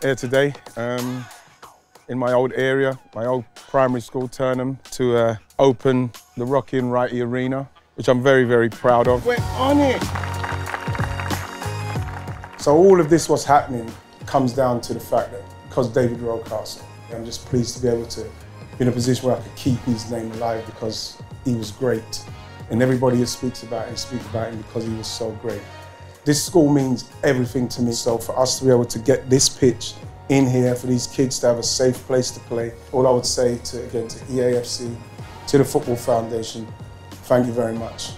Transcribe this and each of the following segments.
here today in my old area, my old primary school, Turnham, to open the Rocky and Wrighty Arena, which I'm very, very proud of. We're on it! So all of this, what's happening, comes down to the fact that because David Rocastle, I'm just pleased to be able to be in a position where I could keep his name alive because he was great. And everybody who speaks about him because he was so great. This school means everything to me. So for us to be able to get this pitch in here, for these kids to have a safe place to play, all I would say to, again, to EAFC, to the Football Foundation, thank you very much.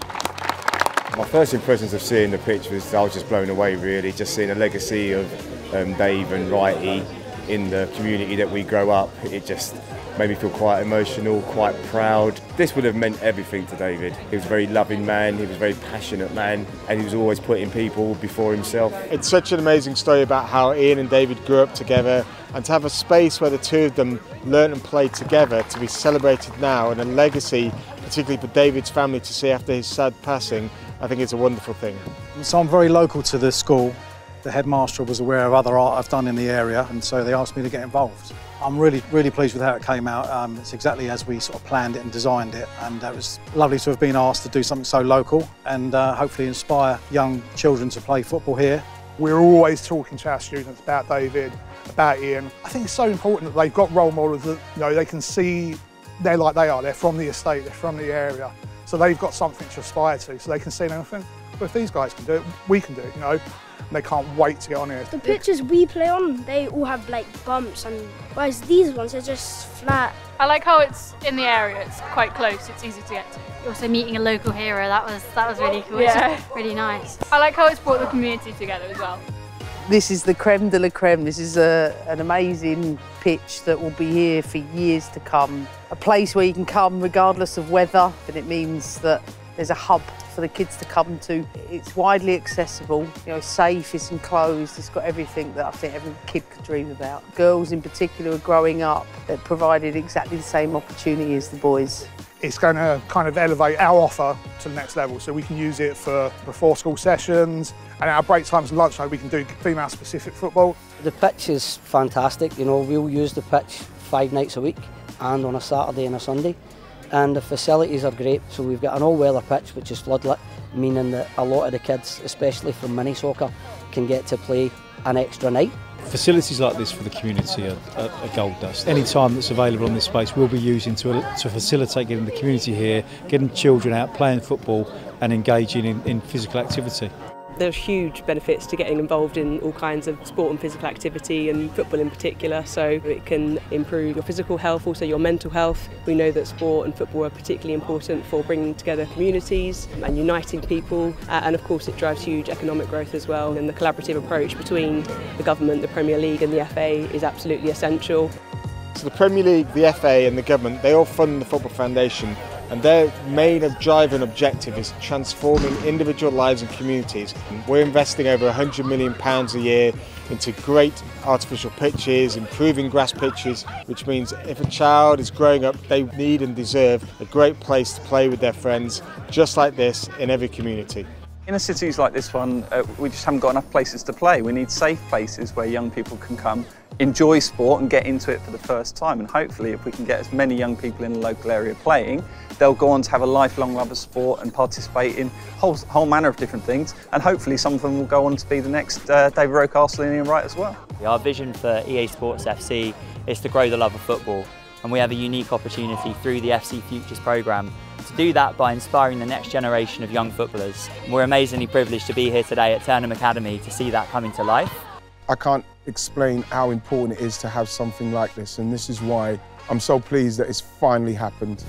My first impressions of seeing the pitch was, I was just blown away really, just seeing the legacy of Dave and Wrighty in the community that we grow up. It just made me feel quite emotional, quite proud. This would have meant everything to David. He was a very loving man, he was a very passionate man, and he was always putting people before himself. It's such an amazing story about how Ian and David grew up together, and to have a space where the two of them learn and play together, to be celebrated now, and a legacy, particularly for David's family to see after his sad passing, I think it's a wonderful thing. So I'm very local to this school. The headmaster was aware of other art I've done in the area, and so they asked me to get involved. I'm really, really pleased with how it came out. It's exactly as we sort of planned it and designed it, and it was lovely to have been asked to do something so local and hopefully inspire young children to play football here. We're always talking to our students about David, about Ian. I think it's so important that they've got role models that, you know, they can see they're like they are. They're from the estate, they're from the area, so they've got something to aspire to, so they can see anything. Well, if these guys can do it, we can do it, you know. They can't wait to get on here. The pitches we play on, they all have like bumps, and whereas these ones are just flat. I like how it's in the area, it's quite close, it's easy to get to. Also meeting a local hero, that was really cool, yeah. It's really nice. I like how it's brought the community together as well. This is the creme de la creme, this is an amazing pitch that will be here for years to come. A place where you can come regardless of weather, and it means that there's a hub for the kids to come to. It's widely accessible, you know, it's safe, it's enclosed, it's got everything that I think every kid could dream about. Girls in particular are growing up, they're provided exactly the same opportunity as the boys. It's going to kind of elevate our offer to the next level, so we can use it for before school sessions, and at our break times and lunchtime we can do female specific football. The pitch is fantastic, you know, we'll use the pitch 5 nights a week and on a Saturday and a Sunday. And the facilities are great, so we've got an all-weather pitch which is floodlit, meaning that a lot of the kids, especially from mini soccer, can get to play an extra night. Facilities like this for the community are gold dust. Any time that's available in this space we'll be using to facilitate getting the community here, getting children out playing football and engaging in physical activity. There's huge benefits to getting involved in all kinds of sport and physical activity, and football in particular, so it can improve your physical health, also your mental health. We know that sport and football are particularly important for bringing together communities and uniting people, and of course it drives huge economic growth as well, and the collaborative approach between the government, the Premier League and the FA is absolutely essential. So the Premier League, the FA and the government, they all fund the Football Foundation, and their main drive and objective is transforming individual lives and communities. We're investing over £100 million a year into great artificial pitches, improving grass pitches, which means if a child is growing up, they need and deserve a great place to play with their friends, just like this in every community. Inner cities like this one, we just haven't got enough places to play. We need safe places where young people can come, enjoy sport and get into it for the first time, and hopefully if we can get as many young people in the local area playing, they'll go on to have a lifelong love of sport and participate in whole manner of different things, and hopefully some of them will go on to be the next David Rocastle and Ian Wright as well. Our vision for EA Sports FC is to grow the love of football, and we have a unique opportunity through the FC Futures programme to do that by inspiring the next generation of young footballers. We're amazingly privileged to be here today at Turnham Academy to see that coming to life. I can't explain how important it is to have something like this, and this is why I'm so pleased that it's finally happened.